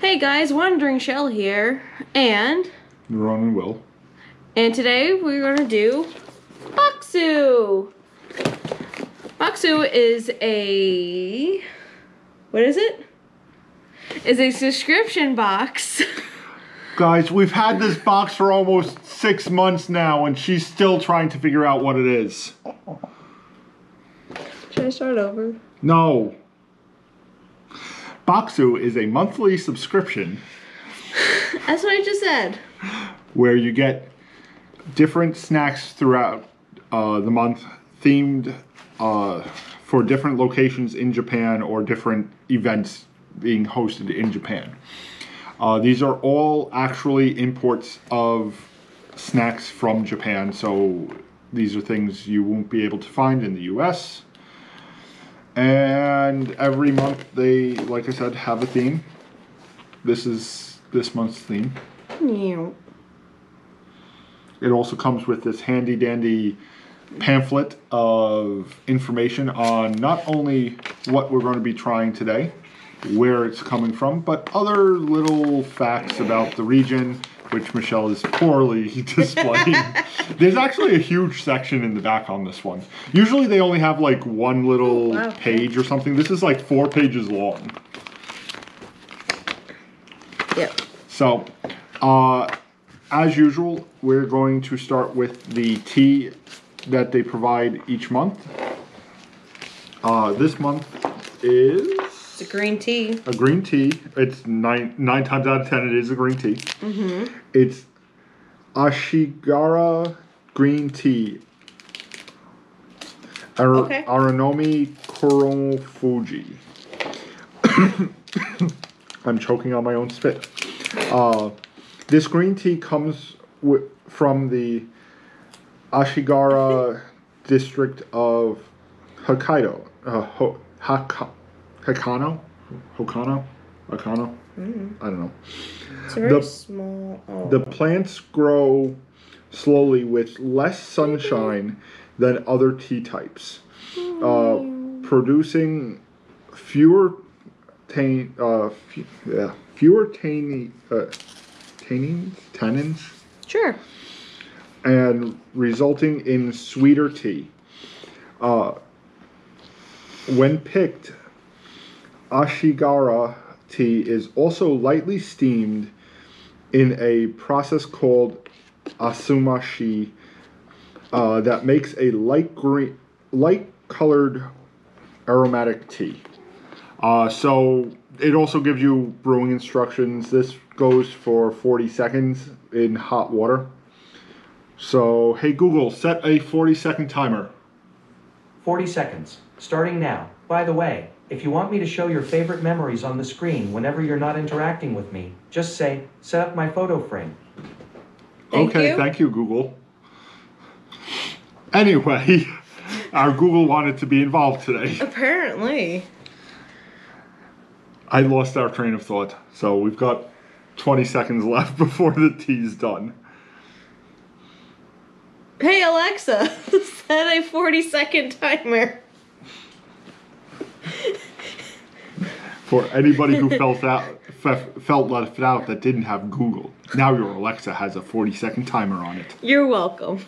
Hey guys, Wandering Shell here, and Ron and Will. And today we're gonna do Bokksu! Bokksu is a... what is it? It's a subscription box. Guys, we've had this box for almost 6 months now, and she's still trying to figure out what it is. Should I start over? No. Bokksu is a monthly subscription. That's what I just said. Where you get different snacks throughout the month, themed for different locations in Japan or different events being hosted in Japan. These are all actually imports of snacks from Japan, so these are things you won't be able to find in the US. And every month they, like I said, have a theme. This is this month's theme. Yeah. It also comes with this handy dandy pamphlet of information on not only what we're going to be trying today, where it's coming from, but other little facts about the region, which Michelle is poorly displaying. There's actually a huge section in the back on this one. Usually they only have like one little page or something. This is like 4 pages long. Yep. So, as usual, we're going to start with the tea that they provide each month. This month is... it's a green tea. A green tea. It's nine times out of 10, it is a green tea. Mm-hmm. It's Ashigara green tea. Arunomi Kurofuji. I'm choking on my own spit. This green tea comes from the Ashigara district of Hokkaido. Hakano? I don't know. It's very small. Oh. The plants grow slowly with less sunshine than other tea types, producing fewer tannins. Sure. And resulting in sweeter tea. When picked, Ashigara tea is also lightly steamed in a process called Asumashi that makes a light colored aromatic tea. So it also gives you brewing instructions. This goes for 40 seconds in hot water. So, hey Google, set a 40-second timer. 40 seconds, starting now. By the way, if you want me to show your favorite memories on the screen whenever you're not interacting with me, just say, set up my photo frame. Thank you, Google. Anyway, our Google wanted to be involved today. Apparently. I lost our train of thought, so we've got 20 seconds left before the tea's done. Hey Alexa, set a 40-second timer. For anybody who felt left out that didn't have Google, now your Alexa has a 40-second timer on it. You're welcome.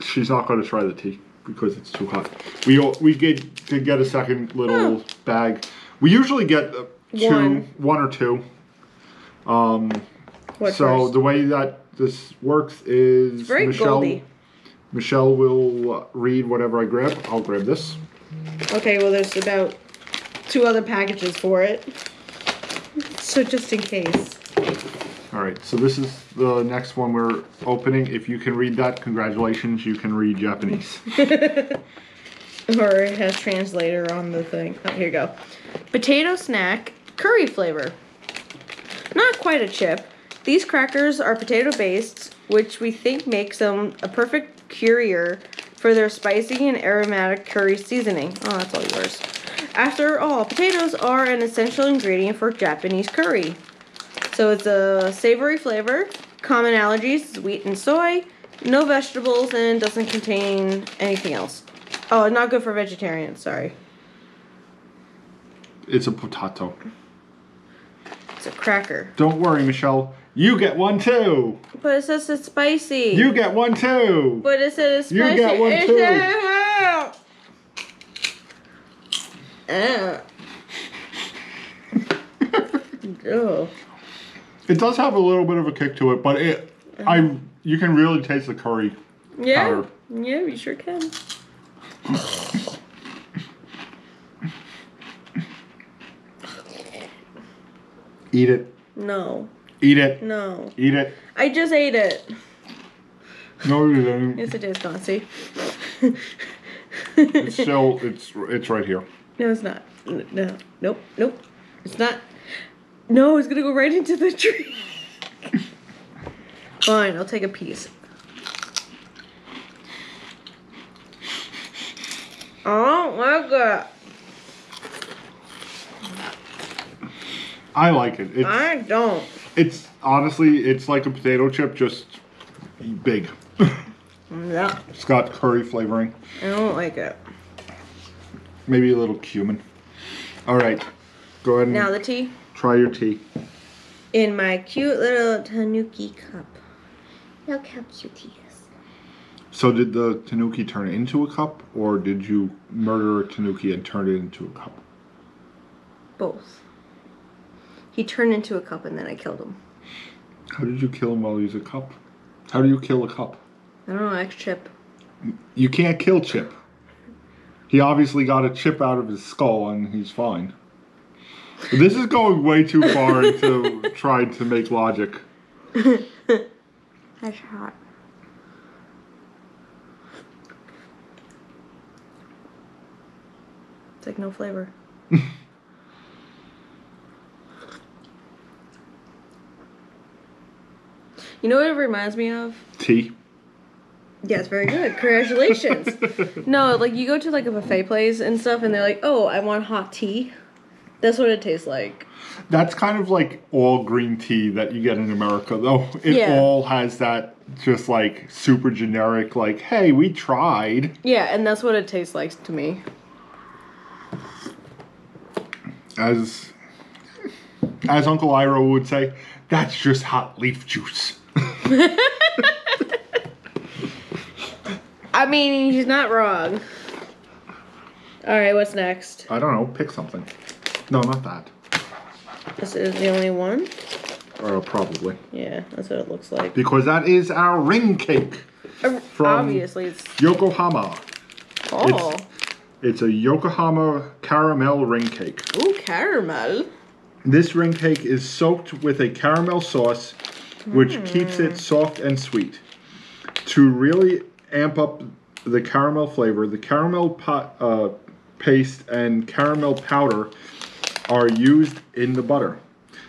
She's not going to try the tea because it's too hot. We did get a second little bag. We usually get one or two. The way that this works is Michelle will read whatever I grab. I'll grab this. Okay, well there's about 2 other packages for it, so just in case. Alright, so this is the next one we're opening. If you can read that, congratulations, you can read Japanese. Or it has translator on the thing. Oh, here you go. Potato snack, curry flavor. Not quite a chip. These crackers are potato-based, which we think makes them a perfect currier for their spicy and aromatic curry seasoning. Oh, that's all yours. After all, potatoes are an essential ingredient for Japanese curry. So it's a savory flavor, common allergies, wheat and soy, no vegetables, and doesn't contain anything else. Oh, not good for vegetarians, sorry. It's a potato. It's a cracker. Don't worry, Michelle. You get one too. But it says it's spicy. You get one too. But it says it's spicy. You get one too. It does have a little bit of a kick to it, but it, you can really taste the curry. Yeah. Powder. Yeah, you sure can. Eat it. No. Eat it. No. Eat it. I just ate it. No, you didn't. Yes, it is, Nancy. It's still, it's right here. No, it's not. No. Nope. Nope. It's not. No, it's going to go right into the tree. Fine, I'll take a piece. I don't like that. I like it. It's, I don't. It's honestly, it's like a potato chip, just big. Yeah. It's got curry flavoring. I don't like it. Maybe a little cumin. All right, go ahead and now the tea. Try your tea. In my cute little tanuki cup. Look how cute he is. So did the tanuki turn into a cup, or did you murder a tanuki and turn it into a cup? Both. He turned into a cup and then I killed him. How did you kill him while he's a cup? How do you kill a cup? I don't know, like Chip. You can't kill Chip. He obviously got a chip out of his skull and he's fine. This is going way too far into trying to make logic. That's hot. It's like no flavor. You know what it reminds me of? Tea. Yes, very good. Congratulations. No, like you go to like a buffet place and stuff and they're like, oh, I want hot tea. That's what it tastes like. That's kind of like all green tea that you get in America though. It all has that just like super generic like, hey, we tried. Yeah, and that's what it tastes like to me. As Uncle Iro would say, that's just hot leaf juice. I mean, he's not wrong. All right, what's next? I don't know. Pick something. No, not that. This is the only one? Probably. Yeah, that's what it looks like. Because that is our ring cake. From obviously, it's Yokohama. Oh. It's a Yokohama caramel ring cake. Ooh, caramel. This ring cake is soaked with a caramel sauce, which keeps it soft and sweet. To really amp up the caramel flavor, the caramel paste and caramel powder are used in the butter.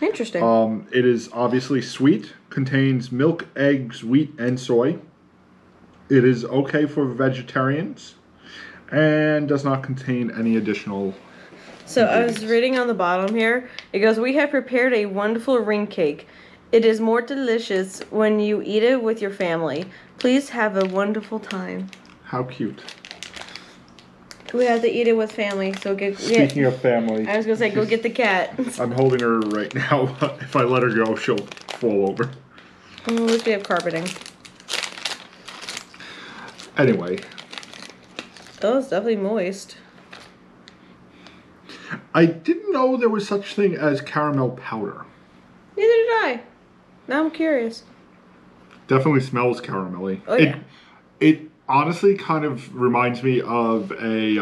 Interesting. It is obviously sweet, contains milk, eggs, wheat, and soy. It is okay for vegetarians and does not contain any additional. So I was reading on the bottom here. It goes, we have prepared a wonderful ring cake. It is more delicious when you eat it with your family. Please have a wonderful time. How cute. We have to eat it with family. So Speaking of family. I was going to say, go get the cat. I'm holding her right now. If I let her go, she'll fall over. At least we have carpeting. Anyway. Oh, it's definitely moist. I didn't know there was such thing as caramel powder. Neither did I. Now I'm curious. Definitely smells caramelly. Oh, yeah. It honestly kind of reminds me of a,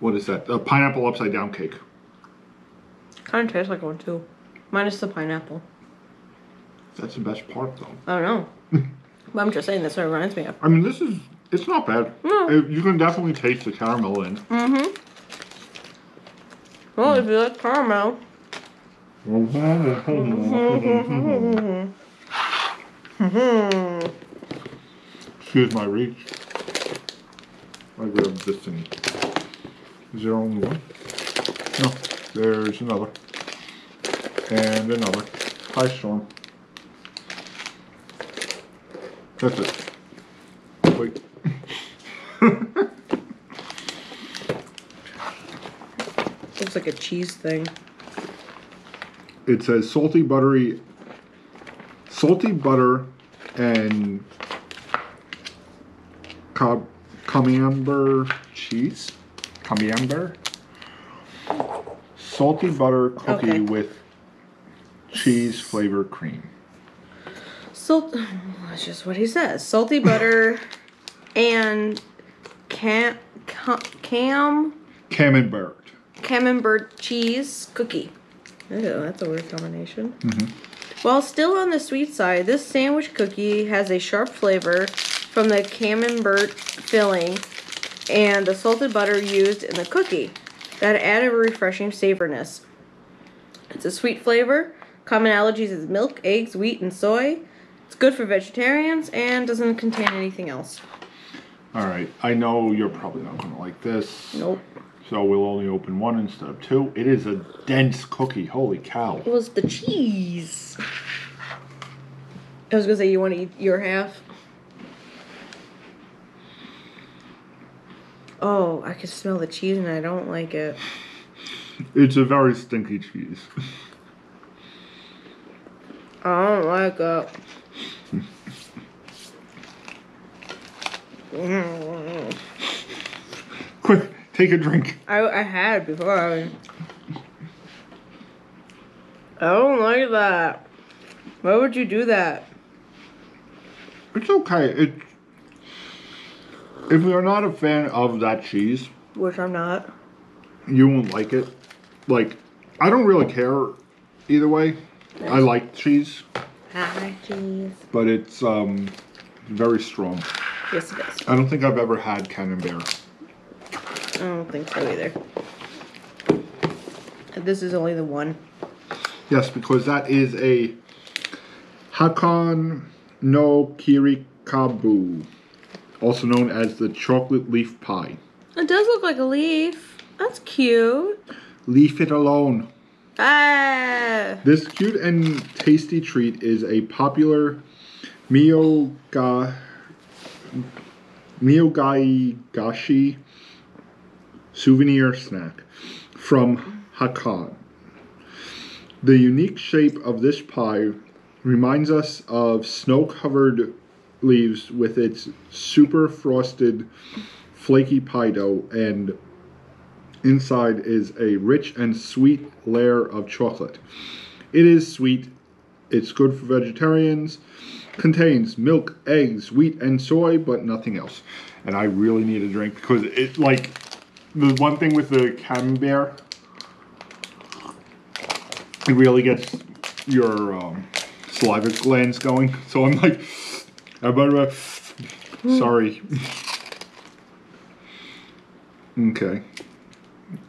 what is that? A pineapple upside down cake. Kind of tastes like one too. Minus the pineapple. That's the best part though. I don't know. But I'm just saying that's what it reminds me of. I mean, this is... It's not bad. No. You can definitely taste the caramel in. Mm-hmm. Well, if you like caramel. Excuse my reach. I grabbed this thing. Is there only one? No. There's another. And another. Hi, Storm. That's it. Wait. Looks like a cheese thing. It says salty, buttery, salty butter and coriander cheese. Coriander. Salty butter cookie with cheese flavor cream. Salt. That's just what he says. Salty butter and camembert. Camembert cheese cookie. Ew, that's a weird combination. Mm-hmm. While still on the sweet side, this sandwich cookie has a sharp flavor from the camembert filling and the salted butter used in the cookie that add a refreshing savoriness. It's a sweet flavor. Common allergies is milk, eggs, wheat, and soy. It's good for vegetarians and doesn't contain anything else. All right, I know you're probably not going to like this. Nope. So we'll only open one instead of two. It is a dense cookie. Holy cow. It was the cheese. I was going to say, you want to eat your half? Oh, I can smell the cheese and I don't like it. It's a very stinky cheese. I don't like it. Quick, take a drink. I had before. I don't like that. Why would you do that? It's okay. If you're not a fan of that cheese, which I'm not, you won't like it. Like, I don't really care either way. I like cheese. I like cheese. But it's very strong. Yes, it is. I don't think I've ever had camembert. I don't think so either. This is only the one. Yes, because that is a Hakon no Kirikabu, also known as the chocolate leaf pie. It does look like a leaf. That's cute. Leave it alone. Ah. This cute and tasty treat is a popular Miyogai Gashi souvenir snack from Hakan. The unique shape of this pie reminds us of snow-covered leaves with its super frosted flaky pie dough, and inside is a rich and sweet layer of chocolate. It is sweet. It's good for vegetarians. Contains milk, eggs, wheat, and soy, but nothing else. And I really need a drink because it, like, the one thing with the camembert, it really gets your saliva glands going. So I'm like, sorry. Okay.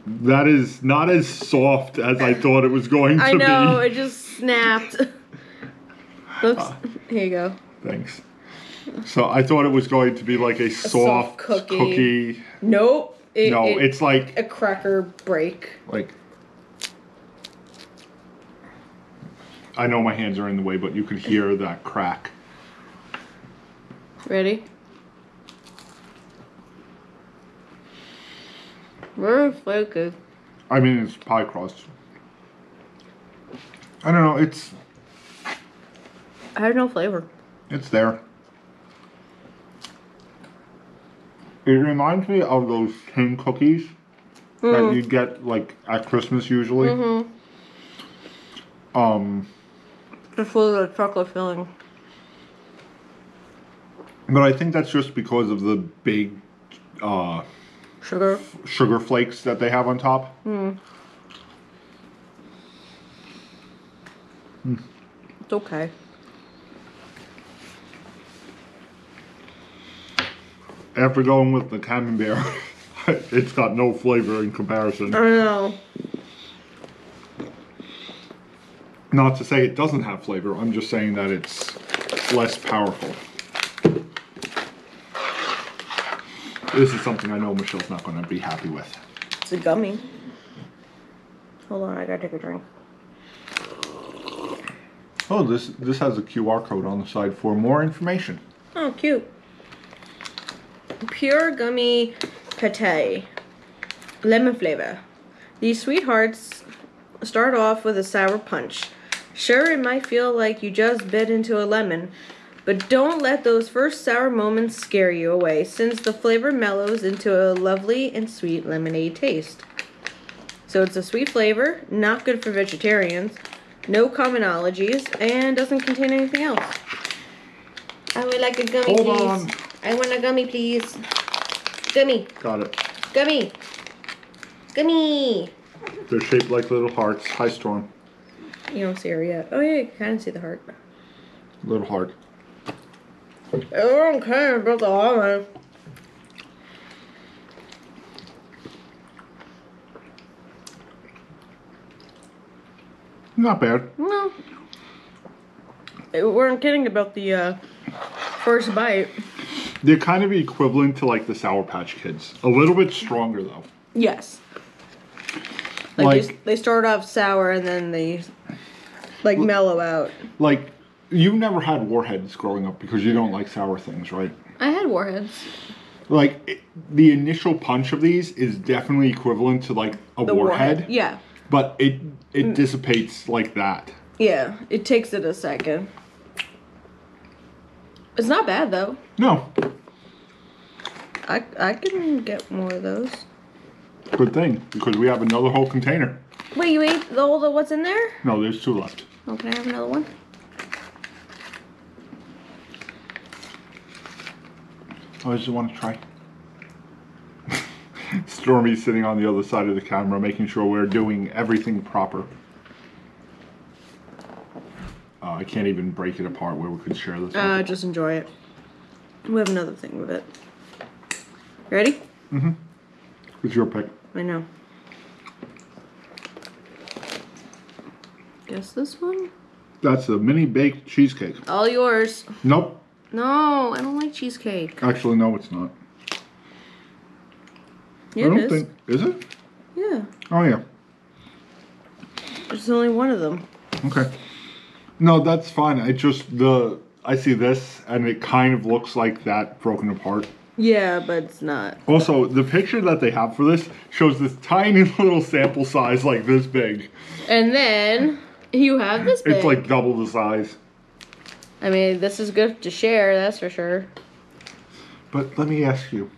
That is not as soft as I thought it was going to be. I know, it just snapped. Looks, here you go. Thanks. So I thought it was going to be like a soft cookie. Nope. It's like a cracker break. Like, I know my hands are in the way, but you could hear that crack. Ready? Very flaky. I mean, it's pie crust. I don't know, it's... I have no flavor. It's there. It reminds me of those tin cookies that you get, like, at Christmas usually. Mm-hmm. Just with the chocolate filling. But I think that's just because of the big, sugar flakes that they have on top. It's okay. After going with the camembert, it's got no flavor in comparison. I know. Not to say it doesn't have flavor, I'm just saying that it's less powerful. This is something I know Michelle's not going to be happy with. It's a gummy. Hold on, I gotta take a drink. Oh, this has a QR code on the side for more information. Oh, cute. Pure gummy pate. Lemon flavor. These sweethearts Start off with a sour punch. Sure, it might feel like you just bit into a lemon, but don't let those first sour moments scare you away, since the flavor mellows into a lovely and sweet lemonade taste. So it's a sweet flavor, not good for vegetarians, no commonologies, and doesn't contain anything else. I would like a gummy, please. Hold on. I want a gummy, please. Gummy. Got it. Gummy. Gummy. They're shaped like little hearts. Hi, Storm. You don't see her yet. Oh, yeah, you kind of see the heart. Little heart. I don't care about the almond. Not bad. No. We weren't kidding about the first bite. They're kind of equivalent to like the Sour Patch Kids. A little bit stronger though. Yes. Like they start off sour and then they like mellow out. Like, you never had Warheads growing up because you don't like sour things, right? I had Warheads. Like, the initial punch of these is definitely equivalent to, like, a Warhead. Yeah. But it dissipates like that. Yeah, it takes it a second. It's not bad, though. No. I can get more of those. Good thing, because we have another whole container. Wait, you ate all the what's in there? No, there's two left. Oh, can I have another one? I just want to try. Stormy's sitting on the other side of the camera, making sure we're doing everything proper. I can't even break it apart where we could share this. Just enjoy it. We have another thing with it. Ready? Mm-hmm. It's your pick. I know. Guess this one? That's a mini baked cheesecake. All yours. Nope. No, I don't like cheesecake. Actually, no, it's not. Yeah, I don't think. Is it? Yeah. Oh, yeah. There's only one of them. Okay. No, that's fine. I just, I see this, and it kind of looks like that broken apart. Yeah, but it's not. Also, the picture that they have for this shows this tiny little sample size, like this big. And then you have this big. It's like double the size. I mean, this is good to share, that's for sure. But let me ask you,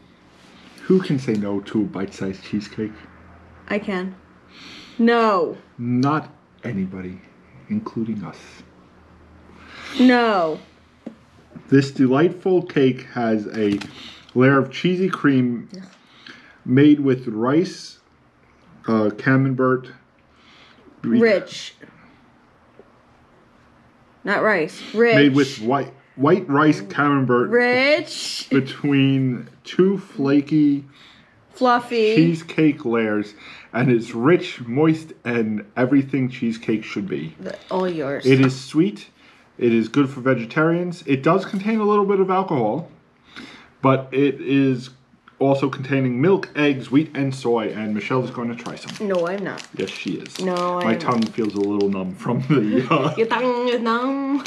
who can say no to a bite-sized cheesecake? I can. No. Not anybody, including us. No. This delightful cake has a layer of cheesy cream made with rice, camembert. Rich. Not rice. Rich. Made with white rice camembert. Rich. Between two flaky, fluffy cheesecake layers, and it's rich, moist, and everything cheesecake should be. All yours. It is sweet. It is good for vegetarians. It does contain a little bit of alcohol, but it is also containing milk, eggs, wheat, and soy, and Michelle is going to try some. No, I'm not. Yes, she is. No, I'm not. My tongue feels a little numb from the... Your tongue is numb.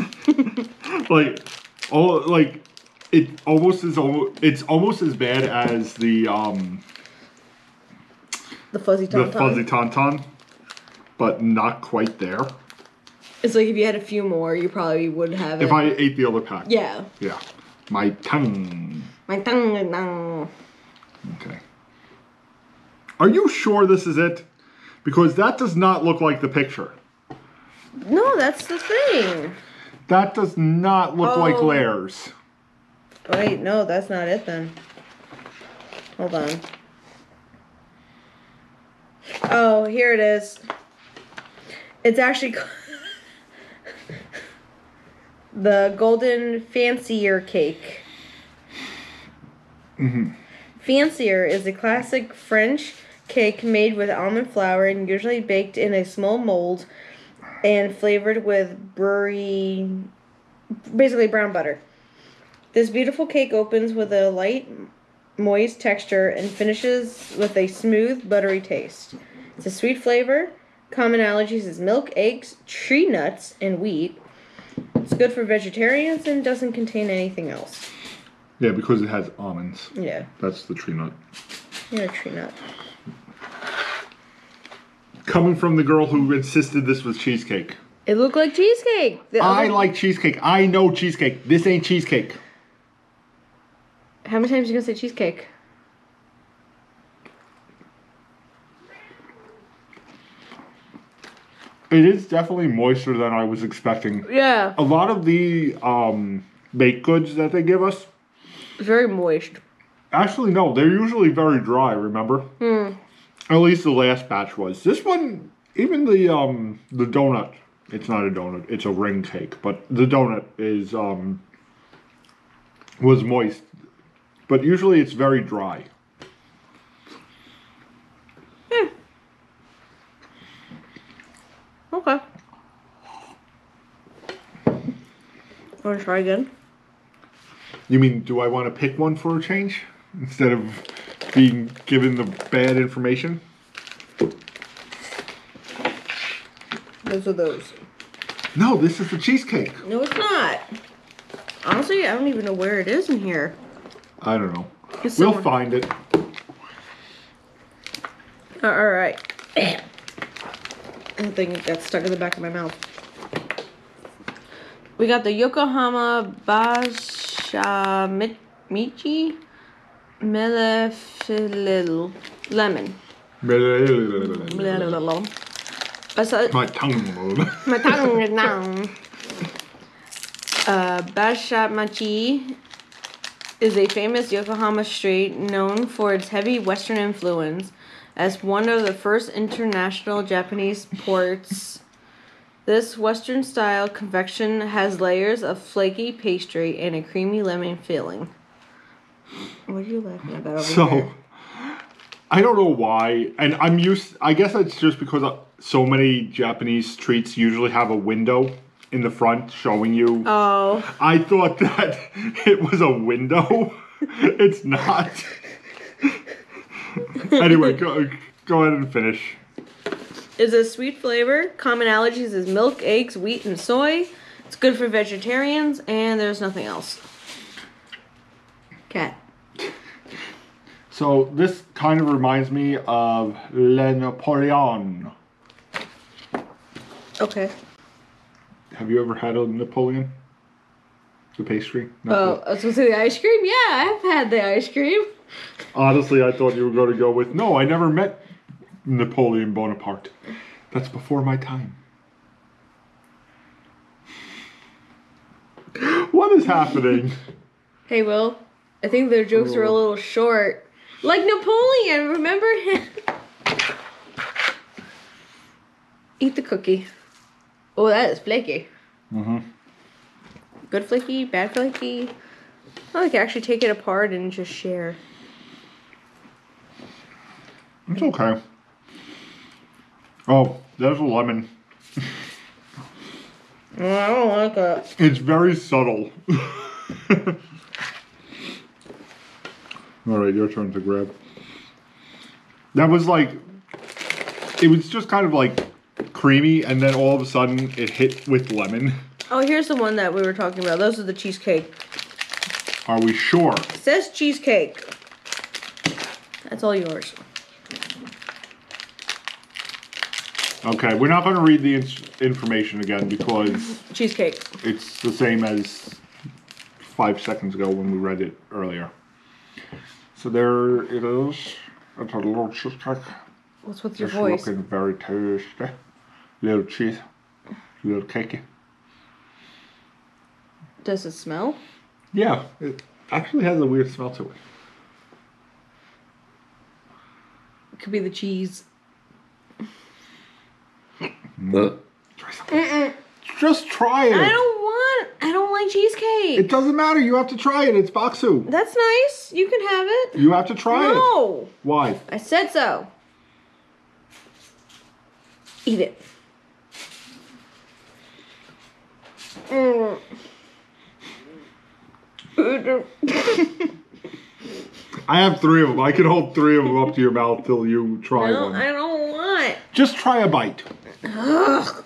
It's almost as bad as the fuzzy tauntaun. The fuzzy tauntaun, but not quite there. It's like if you had a few more, you probably would have it. If I ate the other pack. Yeah. Yeah. My tongue. My tongue is numb. Okay. Are you sure this is it? Because that does not look like the picture. No, that's the thing. That does not look like layers. Wait, no, that's not it then. Hold on. Oh, here it is. It's actually the golden fancier cake. Mm-hmm. Fancier is a classic French cake made with almond flour and usually baked in a small mold and flavored with brown butter. This beautiful cake opens with a light, moist texture and finishes with a smooth, buttery taste. It's a sweet flavor. Common allergies is milk, eggs, tree nuts, and wheat. It's good for vegetarians and doesn't contain anything else. Yeah, because it has almonds. Yeah. That's the tree nut. Yeah, tree nut. Coming from the girl who insisted this was cheesecake. It looked like cheesecake. I like cheesecake. I know cheesecake. This ain't cheesecake. How many times are you going to say cheesecake? It is definitely moister than I was expecting. Yeah. A lot of the baked goods that they give us. Very moist. Actually, no. They're usually very dry, remember? Hmm. At least the last batch was. This one, even the donut. It's not a donut. It's a ring cake. But the donut is was moist. But usually it's very dry. Okay. Want to try again? You mean, do I want to pick one for a change? Instead of being given the bad information? Those are those. No, this is the cheesecake. No, it's not. Honestly, I don't even know where it is in here. I don't know. We'll find it. Alright. I think it got stuck in the back of my mouth. We got the Yokohama Bashamichi Melefilil Lemon. My tongue. My tongue is down. Bashamichi is a famous Yokohama street known for its heavy Western influence. As one of the first international Japanese ports, this Western-style confection has layers of flaky pastry and a creamy lemon filling. What are you laughing about over here? I don't know why, and I guess it's just because so many Japanese treats usually have a window in the front showing you. Oh. I thought that it was a window. It's not. Anyway, go ahead and finish. It's a sweet flavor. Common allergies is milk, eggs, wheat, and soy. It's good for vegetarians, and there's nothing else. Cat. So this kind of reminds me of Le Napoleon. Okay. Have you ever had a Napoleon? The pastry? Oh, I was going to say the ice cream? Yeah, I've had the ice cream. Honestly, I thought you were going to go with, no, I never met Napoleon Bonaparte. That's before my time. What is happening? Hey, Will. I think their jokes were a little short. Like Napoleon, remember him? Eat the cookie. Oh, that is flaky. Mm-hmm. Good flaky, bad flaky. Oh, I can actually take it apart and just share. It's okay. Oh, there's a lemon. I don't like it. It's very subtle. Alright, your turn to grab. That was like... It was just kind of like creamy, and then all of a sudden it hit with lemon. Oh, here's the one that we were talking about. Those are the cheesecake. Are we sure? It says cheesecake. That's all yours. Okay, we're not going to read the information again because... Cheesecake. It's the same as 5 seconds ago when we read it earlier. So there it is. It's a little cheesecake. What's with your voice? It's looking very tasty. Little cheese. Little cakey. Does it smell? Yeah, it actually has a weird smell to it. It could be the cheese. Try something. Just try it. I don't like cheesecake. It doesn't matter. You have to try it. It's Bokksu. That's nice. You can have it. You have to try it. No. Why? I said so. Eat it. I have three of them. I can hold three of them up to your mouth till you try one. I don't want. Just try a bite. Ugh.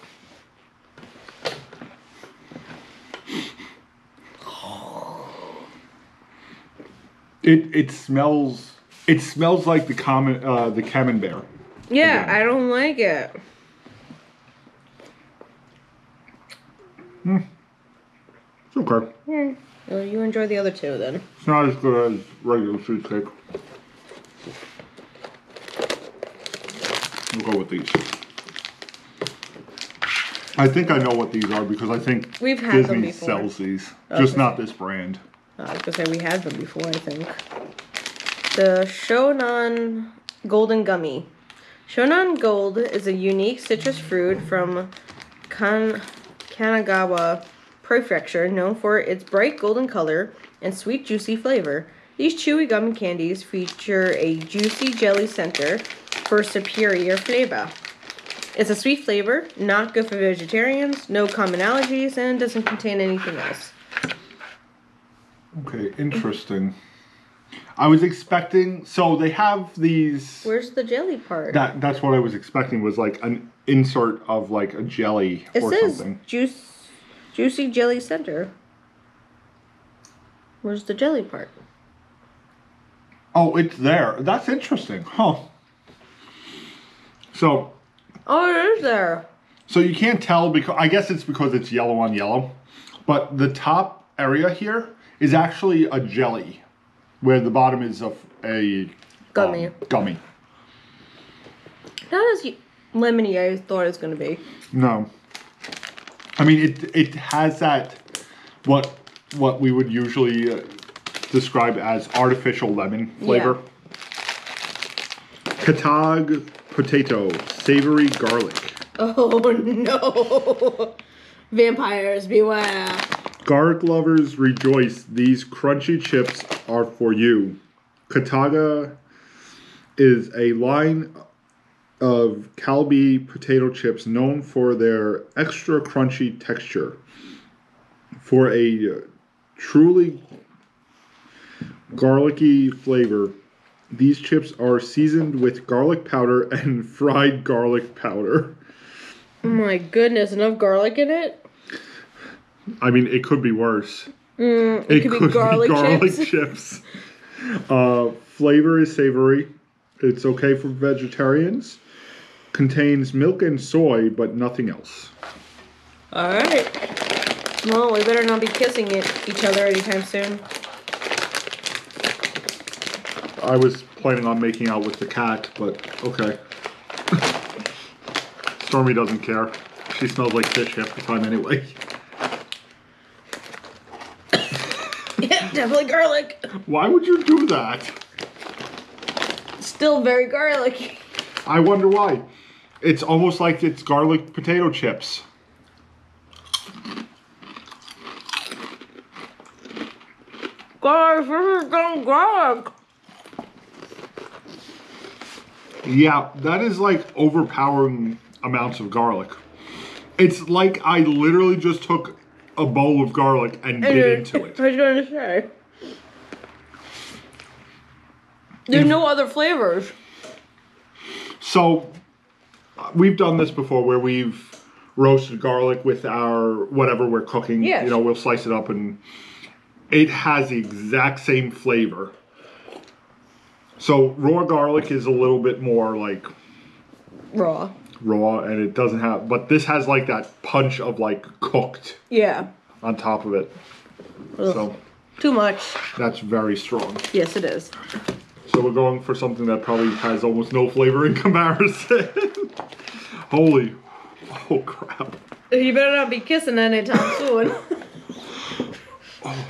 It smells like the camembert. Yeah, again. I don't like it. Mm. It's okay. Yeah. Well, you enjoy the other two then. It's not as good as regular cheesecake. We'll go with these. I think I know what these are because I think we've had Disney them before. Sells these. Okay. Just not this brand. I was going to say we had them before, I think. The Shonan Golden Gummy. Shonan Gold is a unique citrus fruit from Kanagawa Prefecture, known for its bright golden color and sweet, juicy flavor. These chewy gummy candies feature a juicy jelly center for superior flavor. It's a sweet flavor, not good for vegetarians, no common allergies, and doesn't contain anything else. Okay, interesting. I was expecting, so they have these... Where's the jelly part? That's what I was expecting, was like an insert of like a jelly or something. It says juicy jelly center. Where's the jelly part? Oh, it's there. That's interesting. Huh. So... Oh, it is there. So you can't tell because... I guess it's because it's yellow on yellow. But the top area here is actually a jelly. Where the bottom is a gummy. Gummy. Not as lemony I thought it was going to be. No. I mean, it has that, what we would usually describe as artificial lemon flavor. Yeah. Kataga potato, savory garlic. Oh, no. Vampires, beware. Garlic lovers rejoice, these crunchy chips are for you. Kataga is a line of Calbee potato chips known for their extra crunchy texture. For a truly garlicky flavor, these chips are seasoned with garlic powder and fried garlic powder. Oh my goodness, enough garlic in it? I mean, it could be worse. It could be garlic chips. Flavor is savory. It's okay for vegetarians. Contains milk and soy, but nothing else. All right. Well, we better not be kissing each other anytime soon. I was planning on making out with the cat, but okay. Stormy doesn't care. She smells like fish half the time anyway. Definitely garlic. Why would you do that? Still very garlicky. I wonder why. It's almost like it's garlic potato chips. Guys, this is dumb garlic. Yeah, that is like overpowering amounts of garlic. It's like I literally just took a bowl of garlic and get into it. I was going to say. There's no other flavors. So, we've done this before where we've roasted garlic with our whatever we're cooking. Yes. You know, we'll slice it up and it has the exact same flavor. So, raw garlic is a little bit more like... Raw, and it doesn't have, but this has like that punch of like cooked. Yeah. On top of it. Ugh. So. Too much. That's very strong. Yes, it is. So we're going for something that probably has almost no flavor in comparison. Holy. Oh, crap. You better not be kissing anytime soon. Oh.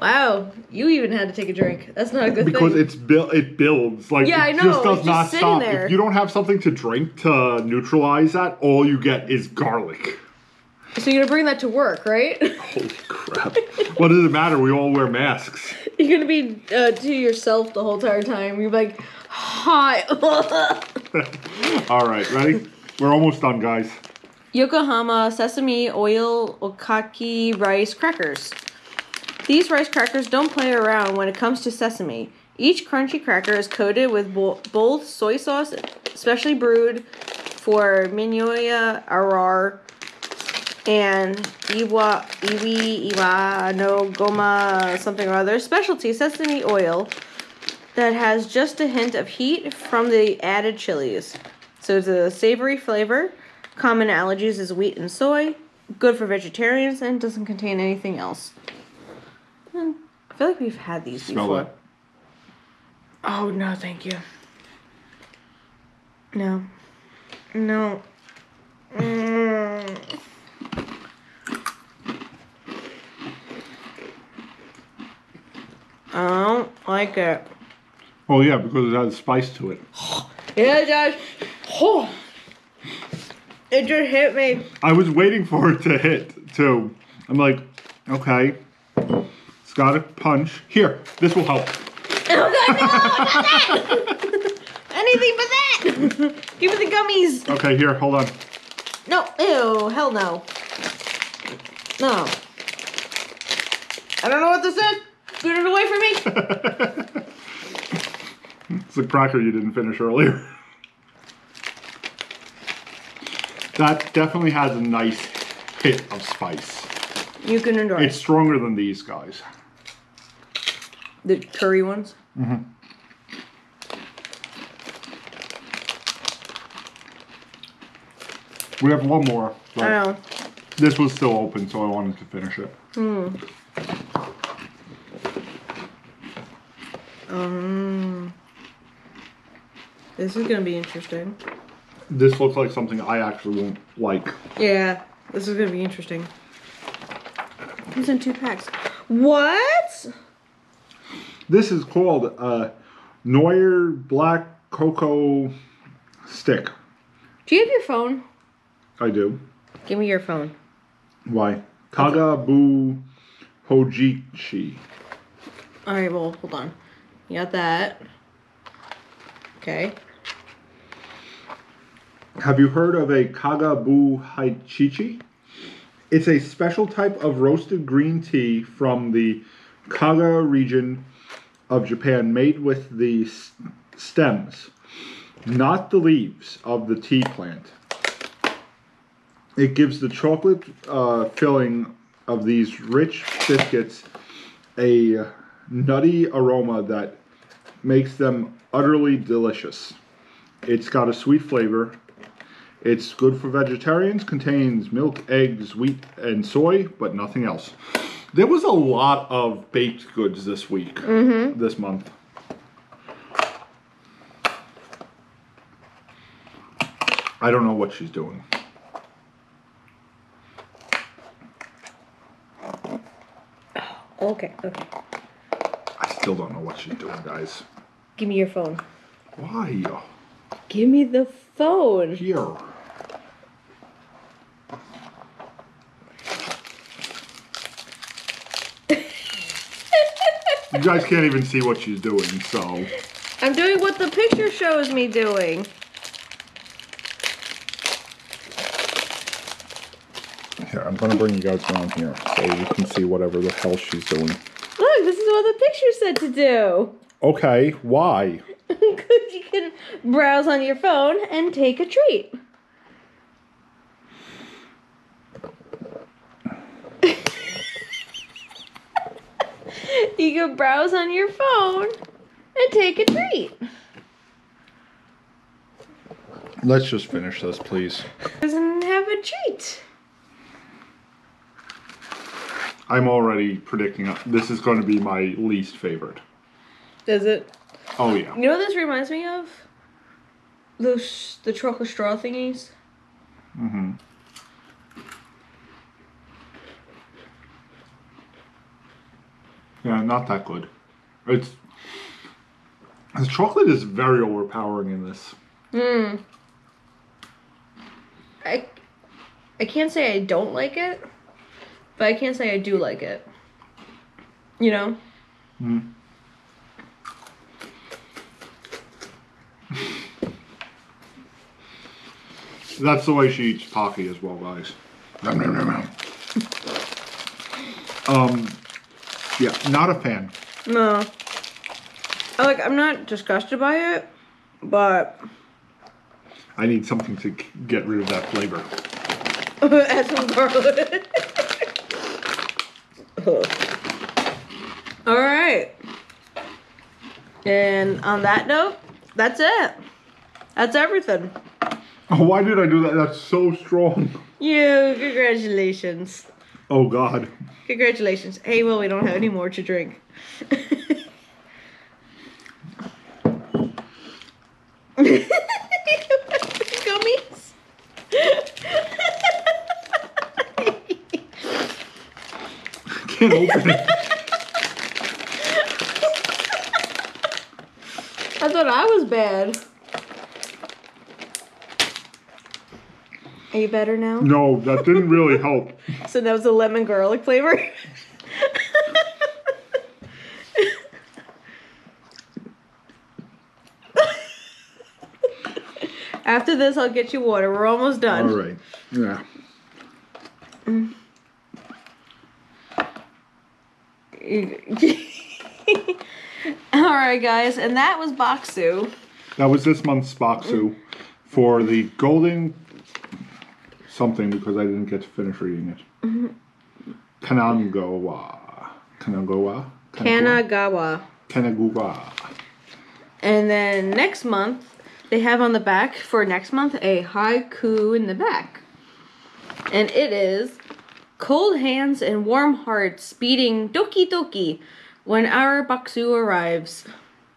Wow, you even had to take a drink. That's not a good thing. Because it builds. Like, yeah, I know. It just does not stop. There. If you don't have something to drink to neutralize that, all you get is garlic. So you're going to bring that to work, right? Holy crap. What does it matter? We all wear masks. You're going to be to yourself the whole entire time. You're like, hi. All right, ready? We're almost done, guys. Yokohama sesame oil okaki rice crackers. These rice crackers don't play around when it comes to sesame. Each crunchy cracker is coated with bold soy sauce, specially brewed for Miyogai Gashi and Iwa no Goma something or other specialty sesame oil. that has just a hint of heat from the added chilies. So it's a savory flavor. Common allergies is wheat and soy. Good for vegetarians and doesn't contain anything else. I feel like we've had these before. It. Oh, no, thank you. No. No. Mm. I don't like it. Oh, yeah, because it has spice to it. Yeah, it does. Oh. It just hit me. I was waiting for it to hit, too. I'm like, okay. It's got a punch. Here, this will help. Oh, no, not that. Anything but that. Give me the gummies. Okay, here, hold on. No, ew, hell no. No. I don't know what this is. Put it away from me. It's a cracker you didn't finish earlier. That definitely has a nice hit of spice. You can enjoy it. It's stronger than these guys. The curry ones? Mm-hmm. We have one more. I know. This was still open, so I wanted to finish it. Mm. This is going to be interesting. This looks like something I actually won't like. Yeah, this is going to be interesting. It's in 2 packs. What? This is called Neuer Black Cocoa Stick. Do you have your phone? I do. Give me your phone. Why? Kaga Bu Hojichi. All right, well, hold on. You got that. Okay. Have you heard of a Kaga Bu Hojichi? It's a special type of roasted green tea from the Kaga region of Japan, made with the stems, not the leaves, of the tea plant. It gives the chocolate filling of these rich biscuits a nutty aroma that makes them utterly delicious. It's got a sweet flavor. It's good for vegetarians, contains milk, eggs, wheat, and soy, but nothing else. There was a lot of baked goods this week, this month. I don't know what she's doing. Okay, okay. I still don't know what she's doing, guys. Give me your phone. Why? Give me the phone. Here. You guys can't even see what she's doing, so. I'm doing what the picture shows me doing. Here, I'm gonna bring you guys down here so you can see whatever the hell she's doing. Look, this is what the picture said to do. Okay, why? Because you can browse on your phone and take a treat. You can browse on your phone and take a treat. Let's just finish this, please. Doesn't have a treat. I'm already predicting this is going to be my least favorite. Does it? Oh, yeah. You know what this reminds me of? Those, the chocolate straw thingies. Mm-hmm. Yeah, not that good. It's... The chocolate is very overpowering in this. Mm. I can't say I don't like it, but I can't say I do like it. You know? Mm. That's the way she eats Pocky as well, guys. Yeah, not a fan. No. I'm not disgusted by it, but... I need something to get rid of that flavor. Add some garlic. All right. And on that note, that's it. That's everything. Oh, why did I do that? That's so strong. You, congratulations. Oh, God. Congratulations. Hey, well, we don't have any more to drink. Gummies. I can't open it. I thought I was bad. Are you better now? No, that didn't really help. So that was the lemon garlic flavor? After this, I'll get you water. We're almost done. All right. Yeah. All right, guys. And that was Bokksu. That was this month's Bokksu for the golden... something, because I didn't get to finish reading it. Mm-hmm. Kanagawa. And then next month, they have on the back for next month a haiku in the back. And it is cold hands and warm hearts beating doki doki when our Bokksu arrives.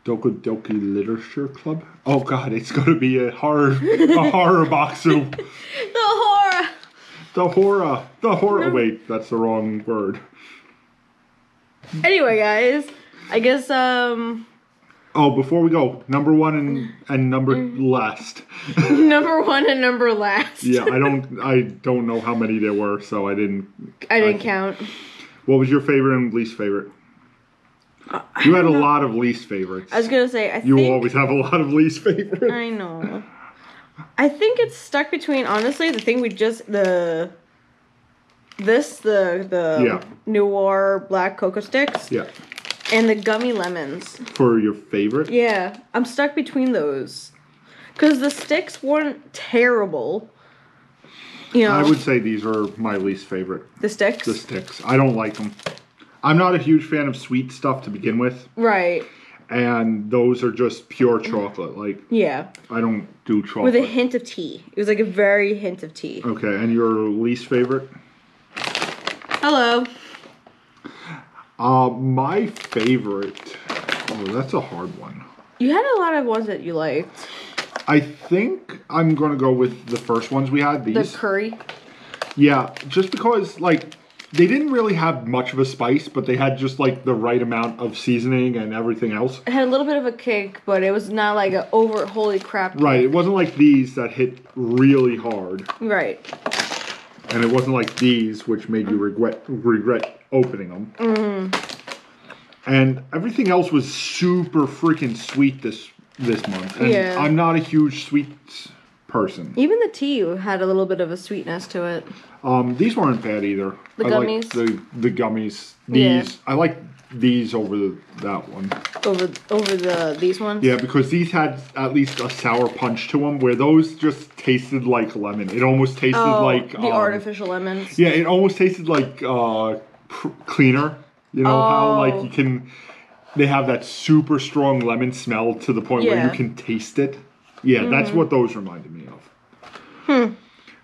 Doku Doki Literature Club? Oh God, it's gonna be a horror Bokksu. The horror. Wait, that's the wrong word. Anyway, guys, I guess oh, before we go, number one and number last. Number one and number last. Yeah, I don't know how many there were, so I didn't count. What was your favorite and least favorite? You had a lot of least favorites. I was gonna say, you always have a lot of least favorites. I know. I think it's stuck between, honestly, the thing we just Neuer Black Cocoa Sticks. Yeah. And the gummy lemons. For your favorite? Yeah. I'm stuck between those. Because the sticks weren't terrible. You know. I would say these are my least favorite. The sticks? The sticks. I don't like them. I'm not a huge fan of sweet stuff to begin with. Right. And those are just pure chocolate. Like, yeah. I don't do chocolate. With a hint of tea. It was like a very hint of tea. Okay. And your least favorite? Hello. My favorite. Oh, that's a hard one. You had a lot of ones that you liked. I think I'm gonna go with the first ones we had. These. The curry. Yeah, just because like they didn't really have much of a spice, but they had just like the right amount of seasoning and everything else. It had a little bit of a kick, but it was not like an over holy crap kick. Right. It wasn't like these that hit really hard. Right. And it wasn't like these, which made you regret opening them. Mm-hmm. And everything else was super freaking sweet this month. And yeah. I'm not a huge sweet person. Even the tea had a little bit of a sweetness to it. These weren't bad either. The gummies. The gummies. These. Yeah. I like these over that one. Over these ones? Yeah, because these had at least a sour punch to them, where those just tasted like lemon. It almost tasted like... the artificial lemons. Yeah, it almost tasted like cleaner. You know how like you can... They have that super strong lemon smell to the point where you can taste it. Yeah, that's what those reminded me of.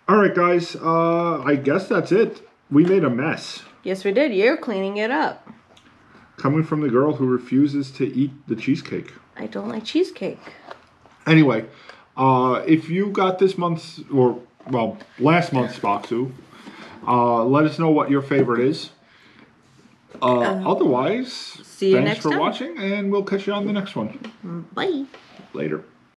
All right, guys. I guess that's it. We made a mess. Yes, we did. You're cleaning it up. Coming from the girl who refuses to eat the cheesecake. I don't like cheesecake. Anyway, if you got this month's, or, well, last month's Bokksu, let us know what your favorite is. Otherwise, see you next time. Thanks for watching, and we'll catch you on the next one. Bye. Later.